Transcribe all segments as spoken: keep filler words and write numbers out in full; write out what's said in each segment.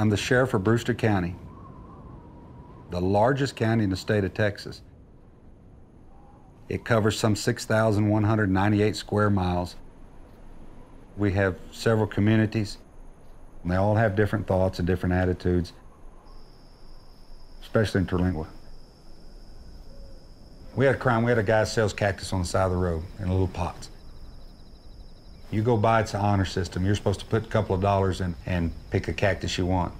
I'm the sheriff of Brewster County, the largest county in the state of Texas. It covers some six thousand one hundred ninety-eight square miles. We have several communities, and they all have different thoughts and different attitudes, especially in Terlingua. We had a crime. We had a guy sells cactus on the side of the road in little pots. You go by, it's an honor system. You're supposed to put a couple of dollars in and pick a cactus you want.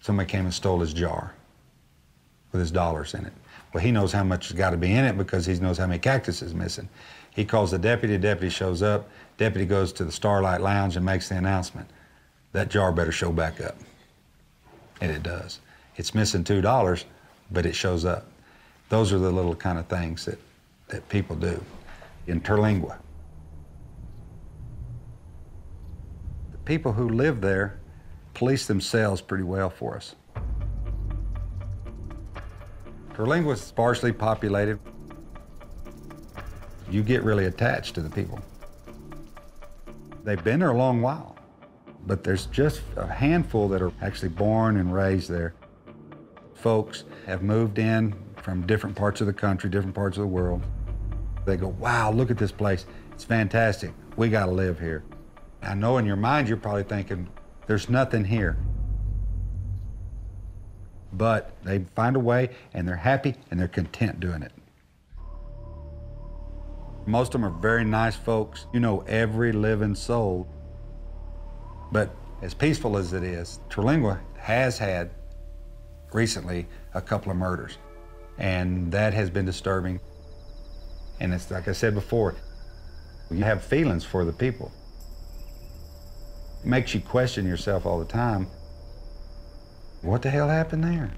Somebody came and stole his jar with his dollars in it. Well, he knows how much has got to be in it because he knows how many cactuses missing. He calls the deputy, deputy shows up, deputy goes to the Starlight Lounge and makes the announcement, that jar better show back up. And it does. It's missing two dollars, but it shows up. Those are the little kind of things that, that people do in Terlingua. The people who live there police themselves pretty well for us. Terlingua is sparsely populated. You get really attached to the people. They've been there a long while, but there's just a handful that are actually born and raised there. Folks have moved in from different parts of the country, different parts of the world. They go, wow, look at this place. It's fantastic. We got to live here. I know in your mind you're probably thinking, there's nothing here. But they find a way, and they're happy, and they're content doing it. Most of them are very nice folks. You know every living soul. But as peaceful as it is, Terlingua has had recently a couple of murders, and that has been disturbing. And it's like I said before, you have feelings for the people. It makes you question yourself all the time. What the hell happened there?